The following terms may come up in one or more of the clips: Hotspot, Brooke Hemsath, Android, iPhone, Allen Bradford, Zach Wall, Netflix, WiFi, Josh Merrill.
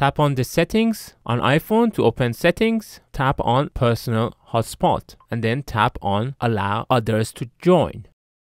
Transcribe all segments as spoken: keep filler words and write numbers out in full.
Tap on the settings on iPhone to open settings, tap on personal hotspot, and then tap on allow others to join.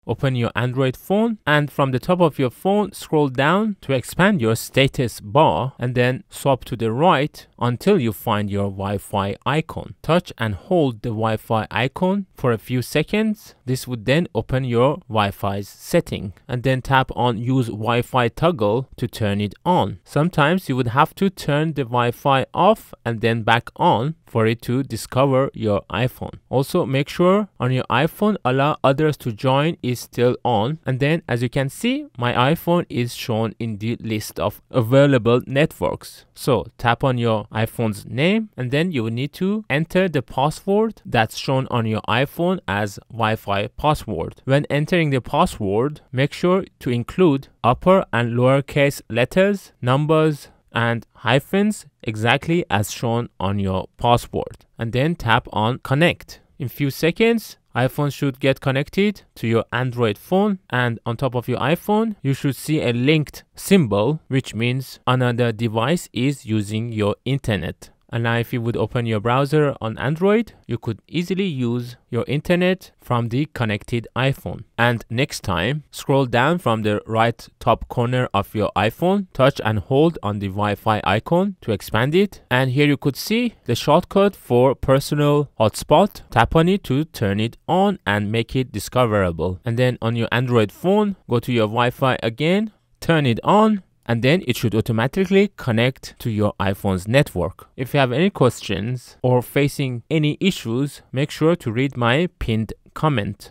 Open your Android phone, and from the top of your phone scroll down to expand your status bar and then swap to the right until you find your Wi-Fi icon. Touch and hold the Wi-Fi icon for a few seconds. This would then open your Wi-Fi's setting, and then tap on use Wi-Fi toggle to turn it on. Sometimes you would have to turn the Wi-Fi off and then back on for it to discover your iPhone. Also, make sure on your iPhone allow others to join is still on, and then as you can see, my iPhone is shown in the list of available networks. So tap on your iPhone's name, and then you will need to enter the password that's shown on your iPhone as Wi-Fi password. When entering the password, make sure to include upper and lowercase letters, numbers, and hyphens exactly as shown on your password, and then tap on connect. In few seconds, iPhone should get connected to your Android phone, and on top of your iPhone you should see a linked symbol, which means another device is using your internet. And now if you would open your browser on Android, you could easily use your internet from the connected iPhone. And next time, scroll down from the right top corner of your iPhone, touch and hold on the Wi-Fi icon to expand it. And here you could see the shortcut for personal hotspot. Tap on it to turn it on and make it discoverable. And then on your Android phone, go to your Wi-Fi again, turn it on, and then it should automatically connect to your iPhone's network. If you have any questions or facing any issues, make sure to read my pinned comment.